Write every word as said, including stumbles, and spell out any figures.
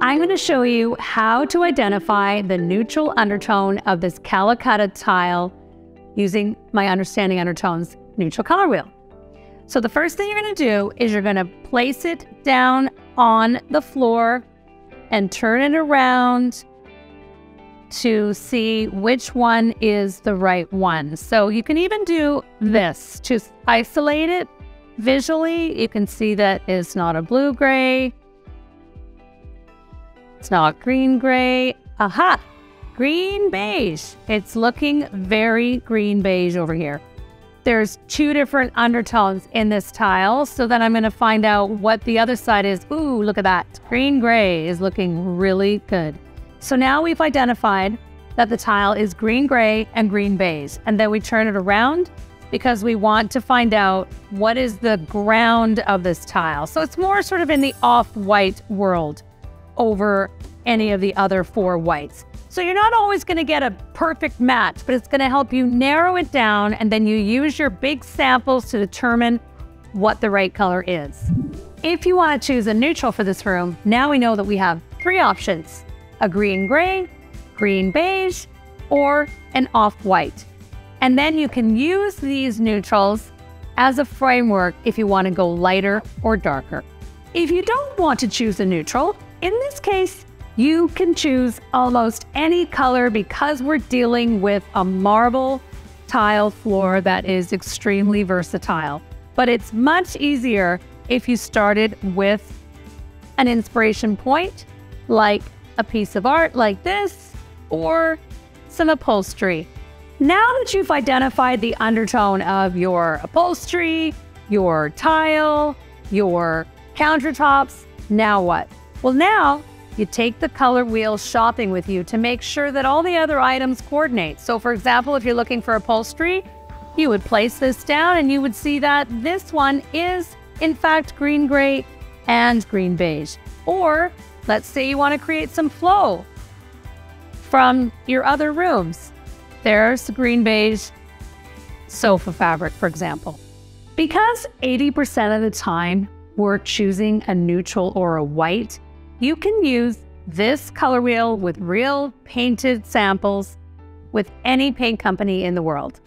I'm going to show you how to identify the neutral undertone of this Calacatta tile using my Understanding Undertones neutral color wheel. So the first thing you're going to do is you're going to place it down on the floor and turn it around to see which one is the right one. So you can even do this to isolate it visually. You can see that it's not a blue gray, it's not green gray. Aha, green beige. It's looking very green beige over here. There's two different undertones in this tile, so then I'm going to find out what the other side is. Ooh, look at that, green gray is looking really good. So now we've identified that the tile is green gray and green beige, and then we turn it around because we want to find out what is the ground of this tile. So it's more sort of in the off-white world over any of the other four whites. So you're not always gonna get a perfect match, but it's gonna help you narrow it down, and then you use your big samples to determine what the right color is. If you wanna choose a neutral for this room, now we know that we have three options: a green gray, green beige, or an off-white. And then you can use these neutrals as a framework if you want to go lighter or darker. If you don't want to choose a neutral, in this case, you can choose almost any color because we're dealing with a marble tile floor that is extremely versatile. But it's much easier if you started with an inspiration point, like a piece of art like this, or some upholstery. Now that you've identified the undertone of your upholstery, your tile, your countertops, now what? Well, now you take the color wheel shopping with you to make sure that all the other items coordinate. So for example, if you're looking for upholstery, you would place this down and you would see that this one is in fact green gray and green beige. Or let's say you want to create some flow from your other rooms. There's the green beige sofa fabric, for example. Because eighty percent of the time we're choosing a neutral or a white, you can use this color wheel with real painted samples with any paint company in the world.